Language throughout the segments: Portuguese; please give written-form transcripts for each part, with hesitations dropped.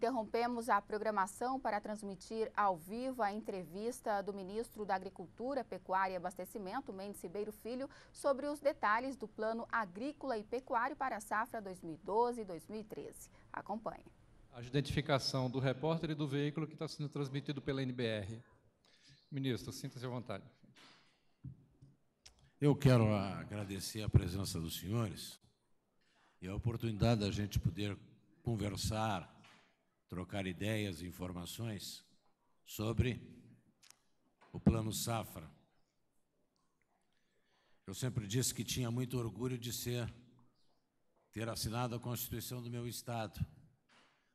Interrompemos a programação para transmitir ao vivo a entrevista do ministro da Agricultura, Pecuária e Abastecimento, Mendes Ribeiro Filho, sobre os detalhes do Plano Agrícola e Pecuário para a Safra 2012-2013. Acompanhe. A identificação do repórter e do veículo que está sendo transmitido pela NBR. Ministro, sinta-se à vontade. Eu quero agradecer a presença dos senhores e a oportunidade da gente poder conversar, trocar ideias e informações sobre o Plano Safra. Eu sempre disse que tinha muito orgulho de ter assinado a Constituição do meu Estado,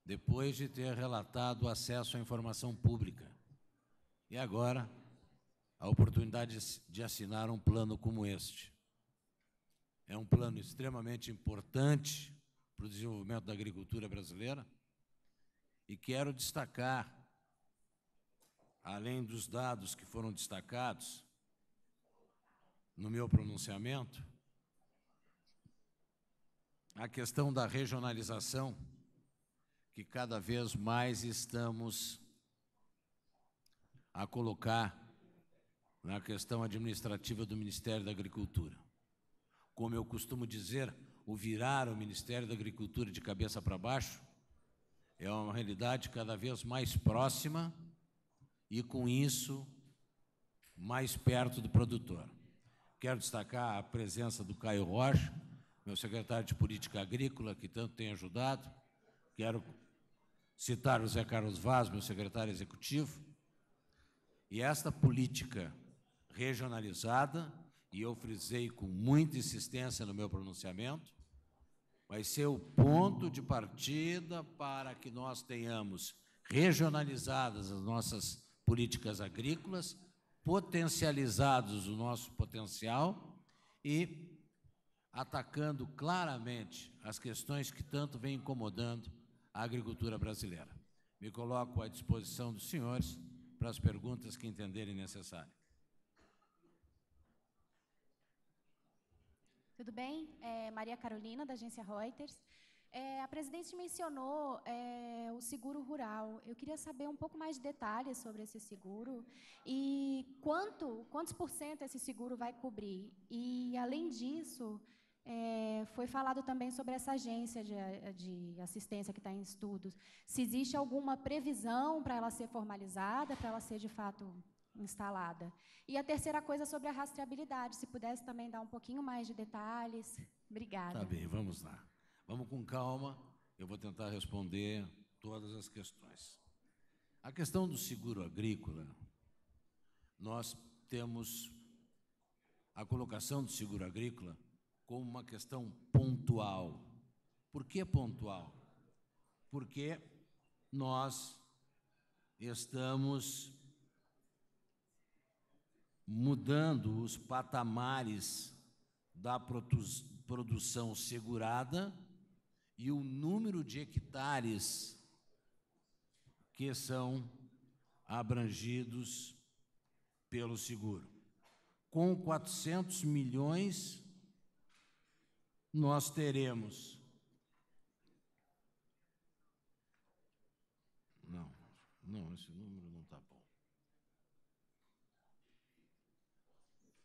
depois de ter relatado o acesso à informação pública. E agora, a oportunidade de assinar um plano como este. É um plano extremamente importante para o desenvolvimento da agricultura brasileira e quero destacar, além dos dados que foram destacados no meu pronunciamento, a questão da regionalização, que cada vez mais estamos a colocar na questão administrativa do Ministério da Agricultura. Como eu costumo dizer, o virar o Ministério da Agricultura de cabeça para baixo é uma realidade cada vez mais próxima e, com isso, mais perto do produtor. Quero destacar a presença do Caio Rocha, meu secretário de Política Agrícola, que tanto tem ajudado. Quero citar o Zé Carlos Vaz, meu secretário executivo. E esta política regionalizada, e eu frisei com muita insistência no meu pronunciamento, vai ser o ponto de partida para que nós tenhamos regionalizadas as nossas políticas agrícolas, potencializados o nosso potencial e atacando claramente as questões que tanto vêm incomodando a agricultura brasileira. Me coloco à disposição dos senhores para as perguntas que entenderem necessárias. Tudo bem? Maria Carolina, da agência Reuters. A presidente mencionou o seguro rural. Eu queria saber um pouco mais de detalhes sobre esse seguro e quantos por cento esse seguro vai cobrir. E, além disso, foi falado também sobre essa agência de assistência que está em estudos. Se existe alguma previsão para ela ser formalizada, para ela ser, de fato, instalada. E a terceira coisa sobre a rastreabilidade, se pudesse também dar um pouquinho mais de detalhes. Obrigada. Tá bem, vamos lá. Vamos com calma, eu vou tentar responder todas as questões. A questão do seguro agrícola, nós temos a colocação do seguro agrícola como uma questão pontual. Por que pontual? Porque nós estamos mudando os patamares da produção segurada e o número de hectares que são abrangidos pelo seguro. Com 400 milhões, nós teremos... Não, esse número não está bom.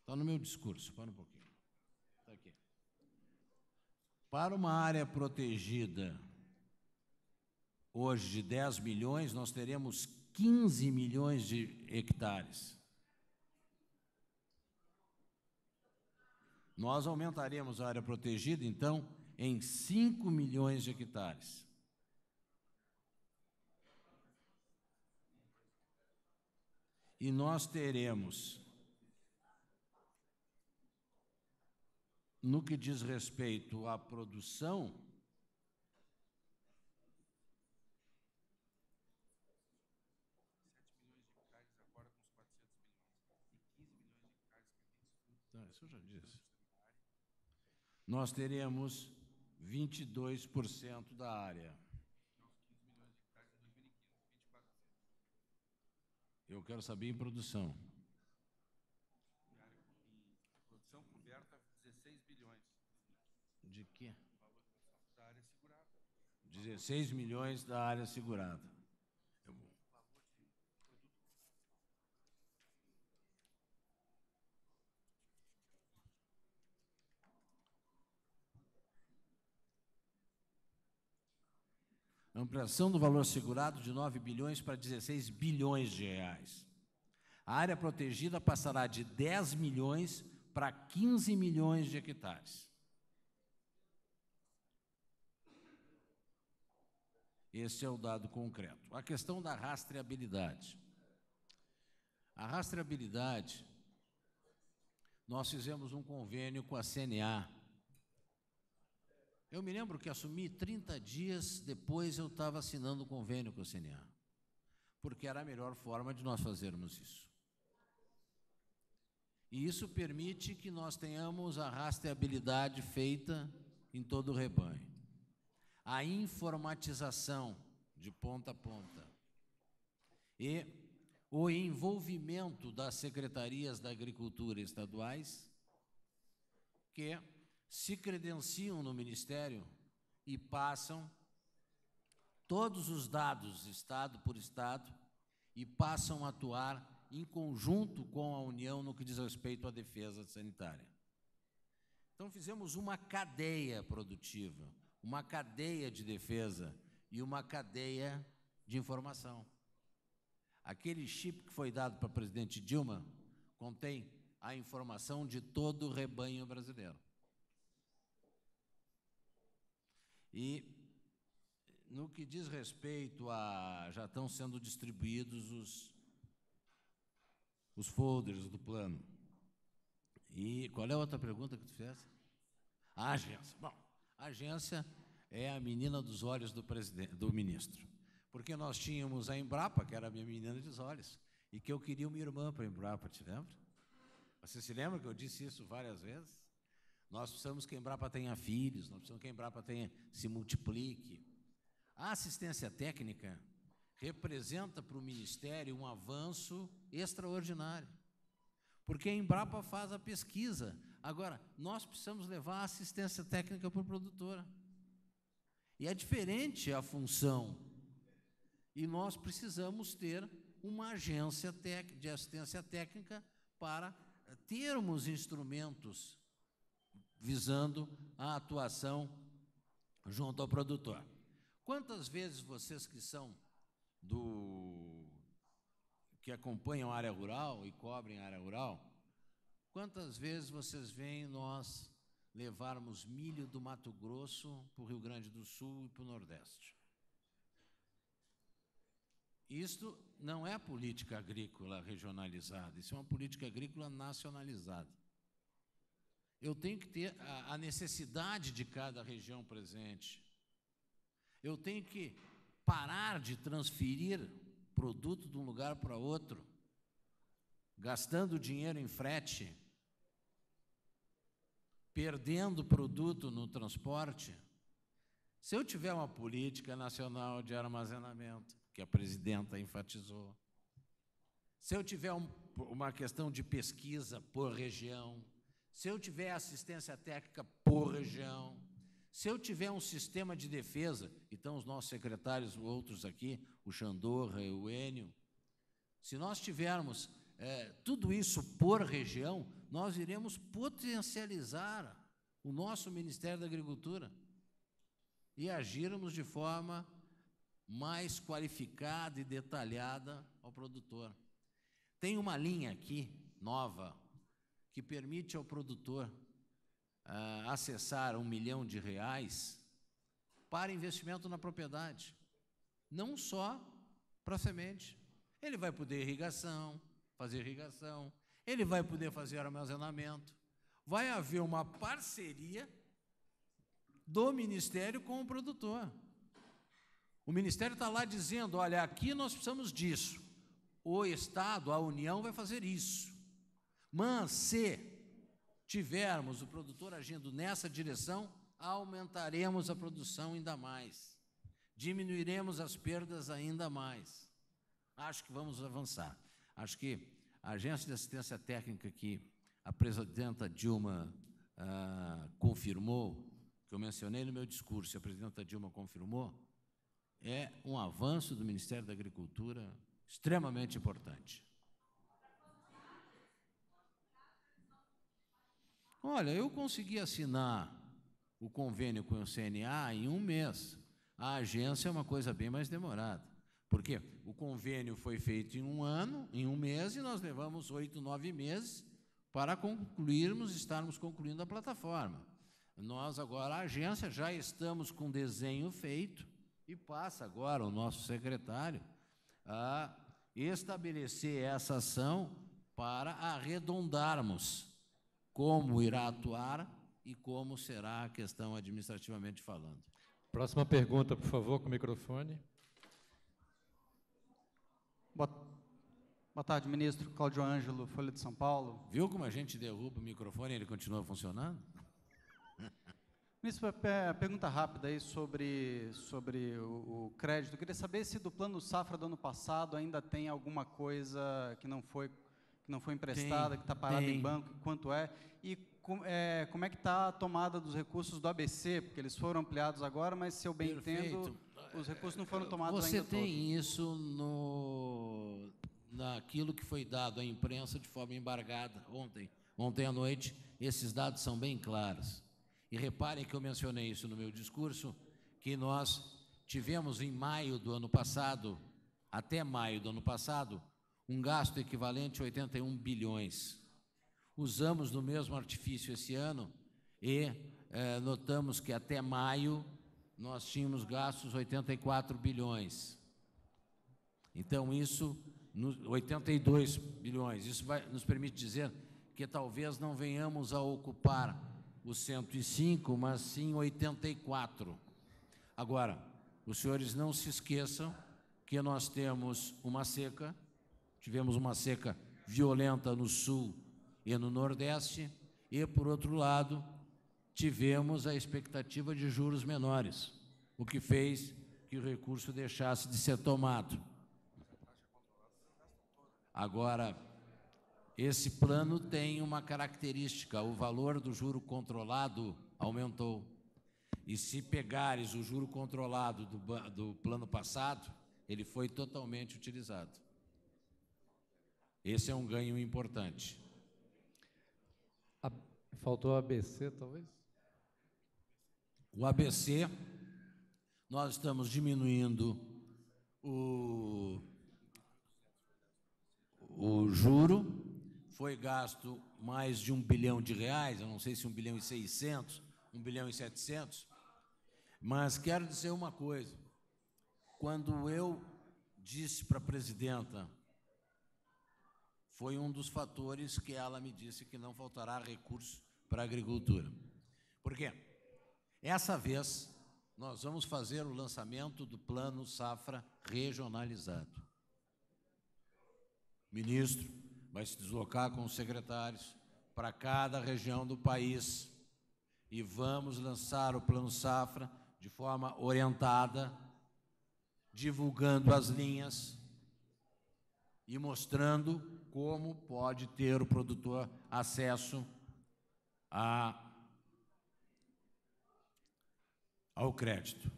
Está no meu discurso, para um pouquinho. Está aqui. Para uma área protegida, hoje de 10 milhões, nós teremos 15 milhões de hectares. Nós aumentaremos a área protegida, então, em 5 milhões de hectares. E nós teremos... No que diz respeito à produção, isso eu já disse. Nós teremos 22% da área. Eu quero saber em produção. De quê? 16 milhões da área segurada. Ampliação do valor segurado de 9 bilhões para 16 bilhões de reais. A área protegida passará de 10 milhões para 15 milhões de hectares. Esse é o dado concreto. A questão da rastreabilidade. A rastreabilidade, nós fizemos um convênio com a CNA. Eu me lembro que assumi 30 dias depois eu estava assinando o convênio com a CNA, porque era a melhor forma de nós fazermos isso. E isso permite que nós tenhamos a rastreabilidade feita em todo o rebanho. A informatização de ponta a ponta e o envolvimento das secretarias da agricultura estaduais que se credenciam no Ministério e passam todos os dados, estado por estado, e passam a atuar em conjunto com a União no que diz respeito à defesa sanitária. Então, fizemos uma cadeia produtiva, uma cadeia de defesa e uma cadeia de informação. Aquele chip que foi dado para a presidente Dilma contém a informação de todo o rebanho brasileiro. E, no que diz respeito a... já estão sendo distribuídos os folders do plano. E qual é a outra pergunta que tu fizesse? A agência. Bom, a agência é a menina dos olhos do ministro. Porque nós tínhamos a Embrapa, que era a minha menina dos olhos, e que eu queria uma irmã para a Embrapa, te lembra? Você se lembra que eu disse isso várias vezes? Nós precisamos que a Embrapa tenha filhos, nós precisamos que a Embrapa se multiplique. A assistência técnica representa para o Ministério um avanço extraordinário, porque a Embrapa faz a pesquisa. Agora, nós precisamos levar a assistência técnica para a produtora. E é diferente a função. E nós precisamos ter uma agência de assistência técnica para termos instrumentos visando a atuação junto ao produtor. Quantas vezes vocês que são que acompanham a área rural e cobrem a área rural, quantas vezes vocês veem nós levarmos milho do Mato Grosso para o Rio Grande do Sul e para o Nordeste? Isto não é política agrícola regionalizada, isso é uma política agrícola nacionalizada. Eu tenho que ter a necessidade de cada região presente. Eu tenho que parar de transferir produto de um lugar para outro, gastando dinheiro em frete, perdendo produto no transporte. Se eu tiver uma política nacional de armazenamento, que a presidenta enfatizou, se eu tiver uma questão de pesquisa por região, se eu tiver assistência técnica por região, se eu tiver um sistema de defesa, então os nossos secretários, outros aqui, o Xandorra e o Enio, se nós tivermos tudo isso por região, nós iremos potencializar o nosso Ministério da Agricultura e agirmos de forma mais qualificada e detalhada ao produtor. Tem uma linha aqui, nova, que permite ao produtor acessar R$1 milhão para investimento na propriedade, não só para semente. Ele vai poder fazer irrigação, ele vai poder fazer armazenamento. Vai haver uma parceria do Ministério com o produtor. O Ministério está lá dizendo, olha, aqui nós precisamos disso. O Estado, a União vai fazer isso. Mas, se tivermos o produtor agindo nessa direção, aumentaremos a produção ainda mais, diminuiremos as perdas ainda mais. Acho que vamos avançar. Acho que a agência de assistência técnica que a presidenta Dilma confirmou, que eu mencionei no meu discurso, a presidenta Dilma confirmou, é um avanço do Ministério da Agricultura extremamente importante. Olha, eu consegui assinar o convênio com o CNA em um mês. A agência é uma coisa bem mais demorada, porque o convênio foi feito em um ano, em um mês, e nós levamos 8, 9 meses para concluirmos, estarmos concluindo a plataforma. Nós agora, a agência, já estamos com o desenho feito e passa agora o nosso secretário a estabelecer essa ação para arredondarmos como irá atuar e como será a questão administrativamente falando. Próxima pergunta, por favor, com o microfone. Boa tarde, ministro. Cláudio Ângelo, Folha de São Paulo. Viu como a gente derruba o microfone e ele continua funcionando? Ministro, pergunta rápida aí sobre o crédito. Eu queria saber se do Plano Safra do ano passado ainda tem alguma coisa que não foi emprestada, que está parada em banco, quanto é? E como é que está a tomada dos recursos do ABC? Porque eles foram ampliados agora, mas, se eu bem entendo, os recursos não foram tomados ainda. Você tem isso naquilo que foi dado à imprensa de forma embargada ontem à noite. Esses dados são bem claros. E reparem que eu mencionei isso no meu discurso, que nós tivemos em maio do ano passado, até maio do ano passado, um gasto equivalente a 81 bilhões. Usamos no mesmo artifício esse ano e notamos que até maio nós tínhamos gastos 84 bilhões. Então, isso, 82 bilhões, isso nos permite dizer que talvez não venhamos a ocupar os 105, mas sim 84. Agora, os senhores não se esqueçam que nós temos uma seca, tivemos uma seca violenta no sul e no nordeste, e, por outro lado, tivemos a expectativa de juros menores, o que fez que o recurso deixasse de ser tomado. Agora, esse plano tem uma característica: o valor do juro controlado aumentou. E se pegares o juro controlado do plano passado, ele foi totalmente utilizado. Esse é um ganho importante. Faltou o ABC, talvez? O ABC, nós estamos diminuindo o juro. Foi gasto mais de R$1 bilhão, eu não sei se R$1,6 bilhão, R$1,7 bilhão. Mas quero dizer uma coisa: quando eu disse para a presidenta, foi um dos fatores que ela me disse que não faltará recurso para a agricultura. Por quê? Essa vez nós vamos fazer o lançamento do Plano Safra regionalizado. Ministro vai se deslocar com os secretários para cada região do país e vamos lançar o Plano Safra de forma orientada, divulgando as linhas e mostrando como pode ter o produtor acesso ao crédito.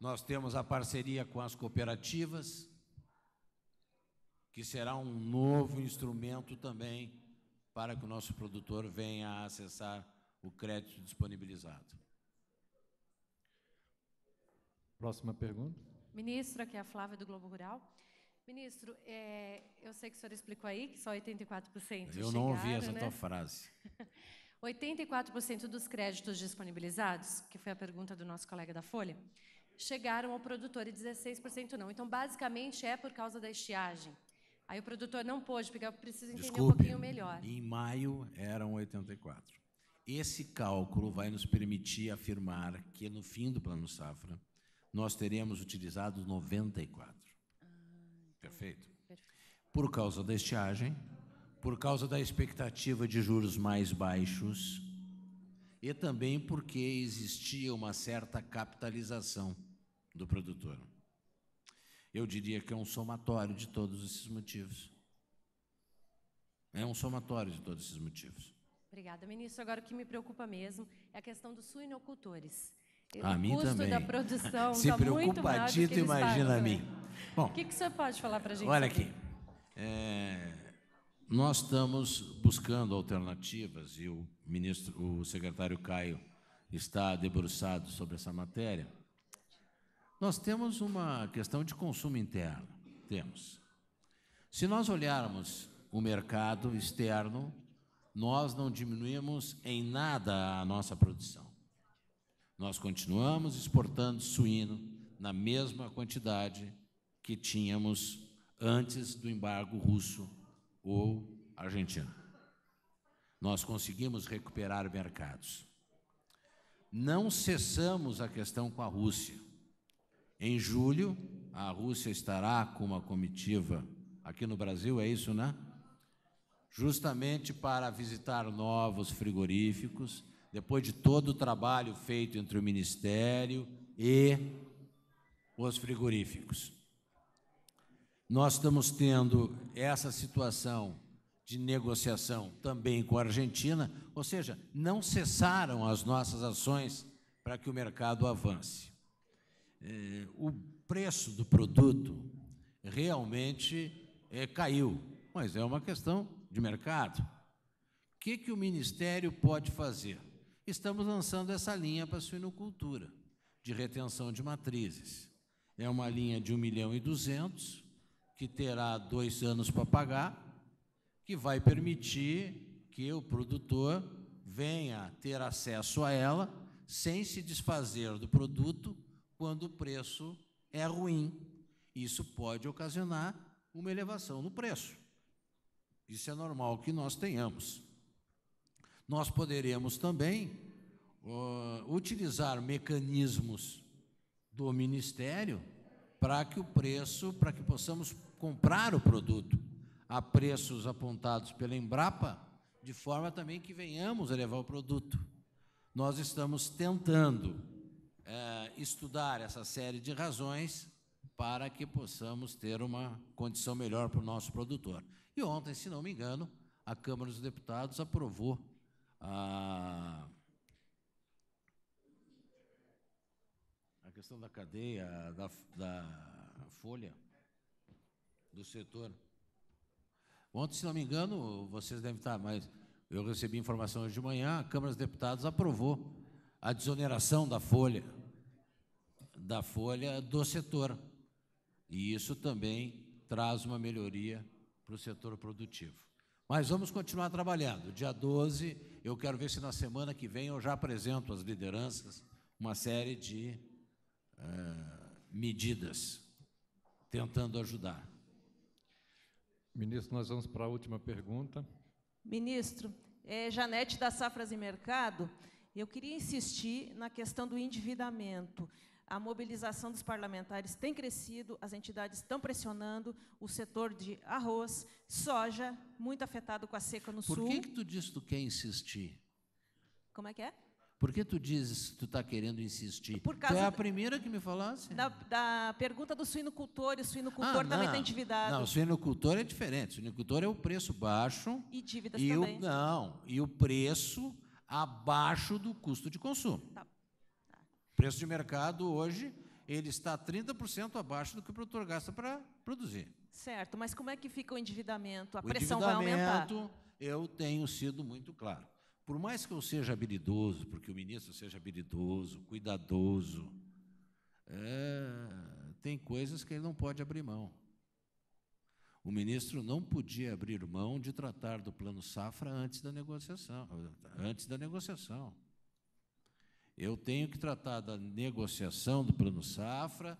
Nós temos a parceria com as cooperativas, que será um novo instrumento também para que o nosso produtor venha a acessar o crédito disponibilizado. Próxima pergunta. Ministro, aqui é a Flávia do Globo Rural. Ministro, eu sei que o senhor explicou aí que só 84% chegaram. Eu não ouvi essa tua frase. 84% dos créditos disponibilizados, que foi a pergunta do nosso colega da Folha, chegaram ao produtor e 16% não. Então, basicamente, é por causa da estiagem. Aí o produtor não pôde, porque eu preciso entender um pouquinho melhor. Em maio eram 84. Esse cálculo vai nos permitir afirmar que, no fim do Plano Safra, nós teremos utilizado 94. Perfeito? Por causa da estiagem, por causa da expectativa de juros mais baixos e também porque existia uma certa capitalização do produtor. Eu diria que é um somatório de todos esses motivos. É um somatório de todos esses motivos. Obrigada, ministro. Agora, o que me preocupa mesmo é a questão dos suinocultores. O custo da produção está muito maior do que eles pagam, né? Bom, o que o senhor pode falar para a gente? Olha aqui, nós estamos buscando alternativas, e o secretário Caio está debruçado sobre essa matéria. Nós temos uma questão de consumo interno, temos. Se nós olharmos o mercado externo, nós não diminuímos em nada a nossa produção. Nós continuamos exportando suíno na mesma quantidade que tínhamos antes do embargo russo ou argentino. Nós conseguimos recuperar mercados. Não cessamos a questão com a Rússia. Em julho, a Rússia estará com uma comitiva aqui no Brasil, é isso, né? Justamente para visitar novos frigoríficos, depois de todo o trabalho feito entre o Ministério e os frigoríficos. Nós estamos tendo essa situação de negociação também com a Argentina, ou seja, não cessaram as nossas ações para que o mercado avance. O preço do produto realmente caiu, mas é uma questão de mercado. O que o Ministério pode fazer? Estamos lançando essa linha para a suinocultura, de retenção de matrizes. É uma linha de 1.200.000, que terá 2 anos para pagar, que vai permitir que o produtor venha ter acesso a ela sem se desfazer do produto quando o preço é ruim. Isso pode ocasionar uma elevação no preço. Isso é normal que nós tenhamos. Nós poderemos também utilizar mecanismos do Ministério para que o preço, para que possamos comprar o produto a preços apontados pela Embrapa, de forma também que venhamos a levar o produto. Nós estamos tentando estudar essa série de razões para que possamos ter uma condição melhor para o nosso produtor. E ontem, se não me engano, a Câmara dos Deputados aprovou a questão da cadeia, da folha do setor. Ontem, se não me engano, vocês devem estar, mas eu recebi informação hoje de manhã, a Câmara dos Deputados aprovou a desoneração da folha do setor. E isso também traz uma melhoria para o setor produtivo. Mas vamos continuar trabalhando. Dia 12, eu quero ver se na semana que vem eu já apresento às lideranças uma série de medidas tentando ajudar. Ministro, nós vamos para a última pergunta. Ministro, Janete da Safras e Mercado. Eu queria insistir na questão do endividamento. A mobilização dos parlamentares tem crescido, as entidades estão pressionando, o setor de arroz, soja, muito afetado com a seca no sul. Por que tu diz que tu quer insistir? Como é que é? Por que tu dizes que tu está querendo insistir? Por causa tu é a primeira que me falasse? Da pergunta do suinocultor, e o suinocultor também está endividado. Não, o suinocultor é diferente. O suinocultor é o preço baixo. E dívidas também. E o preço abaixo do custo de consumo. Tá. O preço de mercado hoje ele está 30% abaixo do que o produtor gasta para produzir. Certo, mas como é que fica o endividamento? A pressão vai aumentar? O endividamento, eu tenho sido muito claro. Por mais que eu seja habilidoso, porque o ministro seja habilidoso, cuidadoso, tem coisas que ele não pode abrir mão. O ministro não podia abrir mão de tratar do Plano Safra antes da negociação. Eu tenho que tratar da negociação do Plano Safra,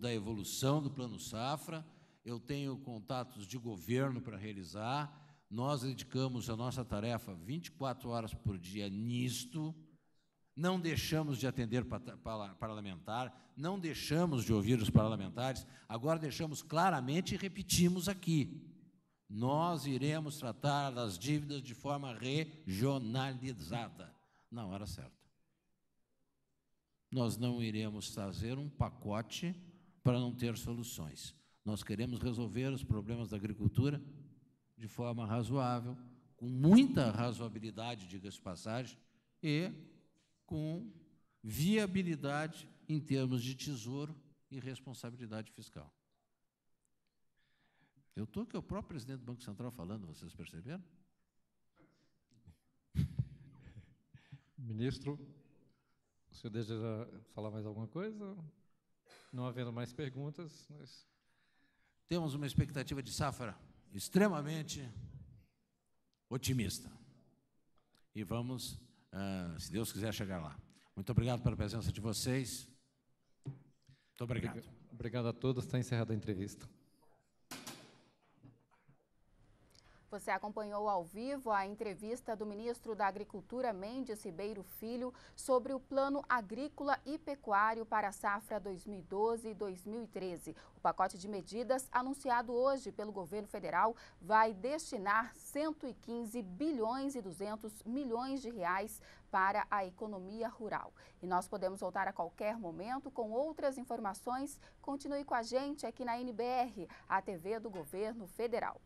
da evolução do Plano Safra, eu tenho contatos de governo para realizar, nós dedicamos a nossa tarefa 24 horas por dia nisto, não deixamos de atender parlamentar, não deixamos de ouvir os parlamentares, agora deixamos claramente e repetimos aqui. Nós iremos tratar das dívidas de forma regionalizada, na hora certa. Nós não iremos fazer um pacote para não ter soluções. Nós queremos resolver os problemas da agricultura de forma razoável, com muita razoabilidade, diga-se de passagem, e com viabilidade em termos de tesouro e responsabilidade fiscal. Eu estou com o próprio presidente do Banco Central falando, vocês perceberam? Ministro, o senhor deseja falar mais alguma coisa? Não havendo mais perguntas, nós... Temos uma expectativa de safra extremamente otimista. E vamos, se Deus quiser, chegar lá. Muito obrigado pela presença de vocês. Muito obrigado. Obrigado a todos. Está encerrada a entrevista. Você acompanhou ao vivo a entrevista do ministro da Agricultura, Mendes Ribeiro Filho, sobre o Plano Agrícola e Pecuário para a safra 2012-2013. O pacote de medidas anunciado hoje pelo governo federal vai destinar 115 bilhões e 200 milhões de reais para a economia rural. E nós podemos voltar a qualquer momento com outras informações. Continue com a gente aqui na NBR, a TV do governo federal.